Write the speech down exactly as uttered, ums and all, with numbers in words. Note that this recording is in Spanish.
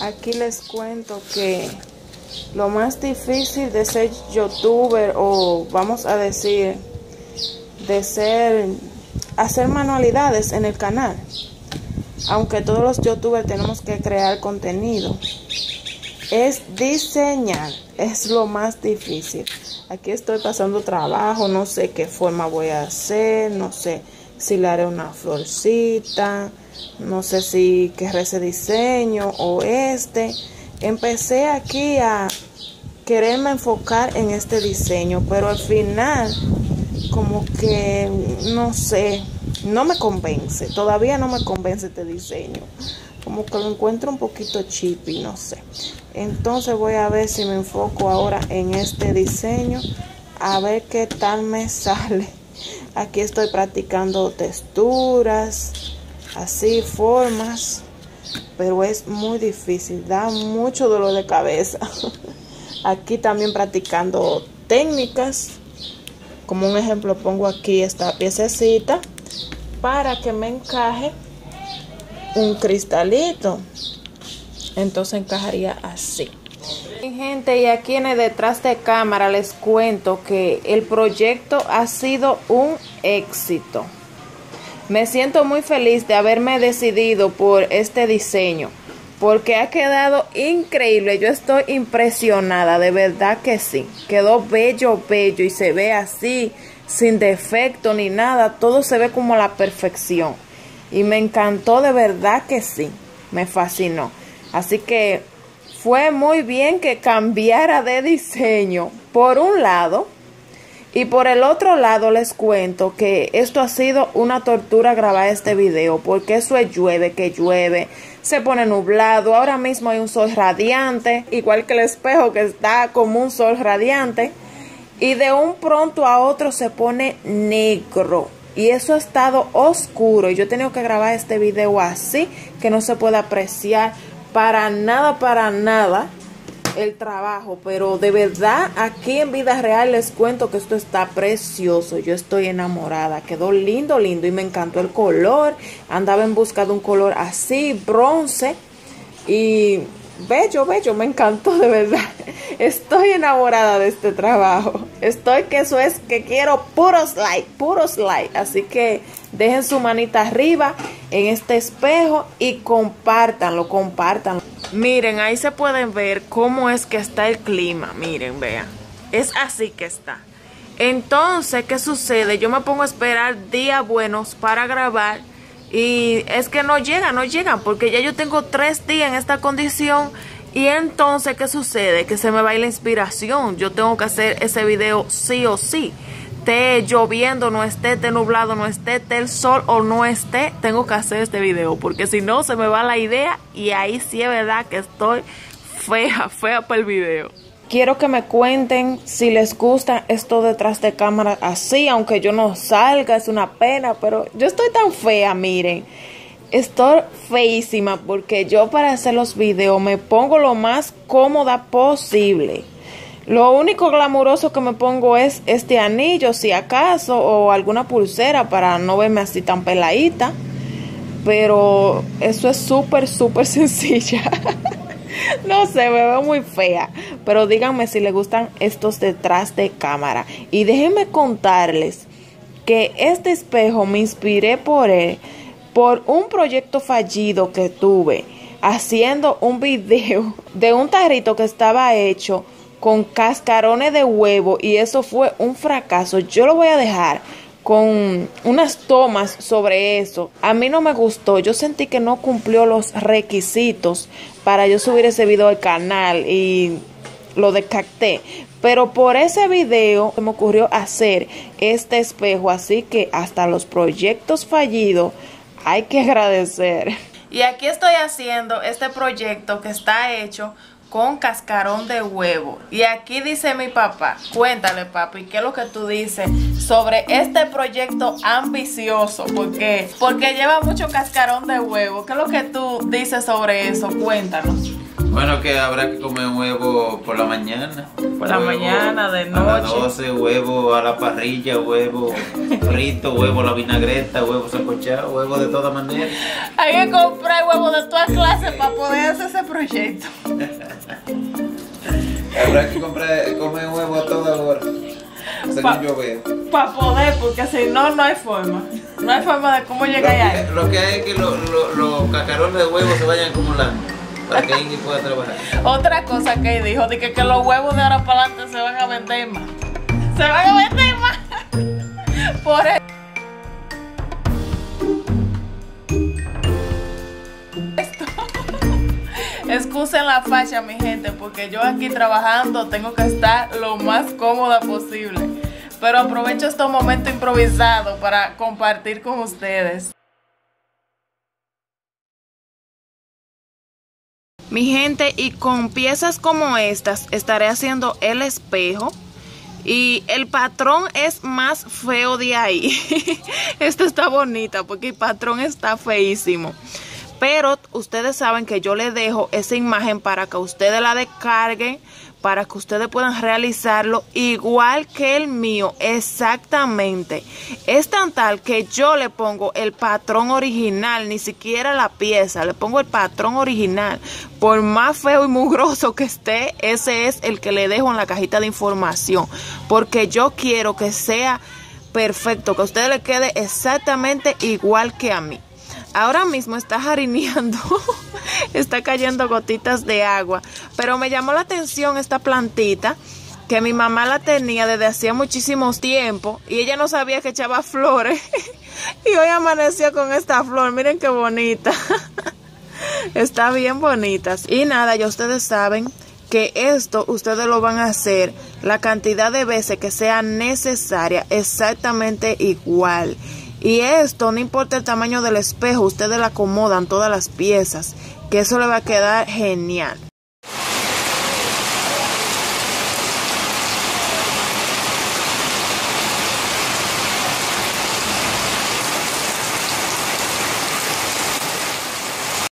Aquí les cuento que lo más difícil de ser youtuber, o vamos a decir, de ser, hacer manualidades en el canal. Aunque todos los youtubers tenemos que crear contenido, es diseñar, es lo más difícil. Aquí estoy pasando trabajo, no sé qué forma voy a hacer, no sé si le haré una florcita, no sé si querré ese diseño o este. Empecé aquí a quererme enfocar en este diseño, pero al final como que no sé, no me convence, todavía no me convence este diseño. Como que lo encuentro un poquito chippy, no sé. Entonces voy a ver si me enfoco ahora en este diseño, a ver qué tal me sale. Aquí estoy practicando texturas, así, formas, pero es muy difícil, da mucho dolor de cabeza. Aquí también practicando técnicas. Como un ejemplo, pongo aquí esta piececita para que me encaje un cristalito, entonces encajaría así. Gente, y aquí en el detrás de cámara les cuento que el proyecto ha sido un éxito. Me siento muy feliz de haberme decidido por este diseño, porque ha quedado increíble. Yo estoy impresionada, de verdad que sí. Quedó bello, bello, y se ve así, sin defecto ni nada. Todo se ve como la perfección. Y me encantó, de verdad que sí, me fascinó. Así que fue muy bien que cambiara de diseño, por un lado. Y por el otro lado les cuento que esto ha sido una tortura grabar este video, porque eso es llueve, que llueve, se pone nublado. Ahora mismo hay un sol radiante, igual que el espejo, que está como un sol radiante. Y de un pronto a otro se pone negro. Y eso ha estado oscuro. Y yo he tenido que grabar este video así, que no se puede apreciar para nada, para nada el trabajo. Pero de verdad, aquí en vida real les cuento que esto está precioso. Yo estoy enamorada. Quedó lindo, lindo. Y me encantó el color. Andaba en busca de un color así, bronce. Y bello, bello. Me encantó, de verdad. Estoy enamorada de este trabajo. Estoy que eso es que quiero puros like, puros like. Así que dejen su manita arriba en este espejo y compártanlo, compártanlo. Miren, ahí se pueden ver cómo es que está el clima. Miren, vean. Es así que está. Entonces, ¿qué sucede? Yo me pongo a esperar días buenos para grabar. Y es que no llegan, no llegan, porque ya yo tengo tres días en esta condición. Y entonces, ¿qué sucede? Que se me va la inspiración. Yo tengo que hacer ese video sí o sí. Esté lloviendo, no esté, esté nublado, no esté, esté el sol o no esté, tengo que hacer este video, porque si no se me va la idea. Y ahí sí es verdad que estoy fea, fea para el video. Quiero que me cuenten si les gusta esto detrás de cámara así, aunque yo no salga, es una pena, pero yo estoy tan fea, miren. Estoy feísima, porque yo para hacer los videos me pongo lo más cómoda posible. Lo único glamuroso que me pongo es este anillo, si acaso, o alguna pulsera para no verme así tan peladita. Pero eso es súper, súper sencilla. No sé, me veo muy fea. Pero díganme si les gustan estos detrás de cámara. Y déjenme contarles que este espejo me inspiré por él, por un proyecto fallido que tuve, haciendo un video de un tarrito que estaba hecho con cascarones de huevo, y eso fue un fracaso. Yo lo voy a dejar con unas tomas sobre eso. A mí no me gustó. Yo sentí que no cumplió los requisitos para yo subir ese video al canal y lo descarté. Pero por ese video se me ocurrió hacer este espejo. Así que hasta los proyectos fallidos hay que agradecer. Y aquí estoy haciendo este proyecto que está hecho con cascarón de huevo. Y aquí dice mi papá. Cuéntale, papi, ¿qué es lo que tú dices sobre este proyecto ambicioso? Porque, porque lleva mucho cascarón de huevo. ¿Qué es lo que tú dices sobre eso? Cuéntanos. Bueno, que habrá que comer huevo por la mañana. Por la mañana, de noche. A las doce, huevo a la parrilla, huevo frito, huevo a la vinagreta, huevo sancochado, huevo de toda manera. Hay que comprar huevo de todas clases para poder hacer ese proyecto. proyecto. Habrá que comprar, comer huevo a toda hora. Para pa poder, porque si no, no hay forma. No hay forma de cómo llegar ahí. Lo que hay es que los lo, lo cacarones de huevo se vayan acumulando para que Ingrid pueda trabajar. Otra cosa que dijo, de que, que los huevos de ahora para adelante se van a vender más. Se van a vender más. Por eso. Excusen la facha, mi gente, porque yo aquí trabajando tengo que estar lo más cómoda posible. Pero aprovecho este momento improvisado para compartir con ustedes. Mi gente, y con piezas como estas estaré haciendo el espejo. Y el patrón es más feo de ahí. Esta está bonita porque el patrón está feísimo. Pero ustedes saben que yo les dejo esa imagen para que ustedes la descarguen, para que ustedes puedan realizarlo igual que el mío, exactamente. Es tan tal que yo le pongo el patrón original, ni siquiera la pieza, le pongo el patrón original. Por más feo y mugroso que esté, ese es el que le dejo en la cajita de información, porque yo quiero que sea perfecto, que a ustedes le quede exactamente igual que a mí. Ahora mismo está jarineando, está cayendo gotitas de agua, pero me llamó la atención esta plantita que mi mamá la tenía desde hacía muchísimos tiempo y ella no sabía que echaba flores y hoy amaneció con esta flor, miren qué bonita, está bien bonita. Y nada, ya ustedes saben que esto ustedes lo van a hacer la cantidad de veces que sea necesaria, exactamente igual. Y esto, no importa el tamaño del espejo, ustedes le acomodan todas las piezas, que eso le va a quedar genial.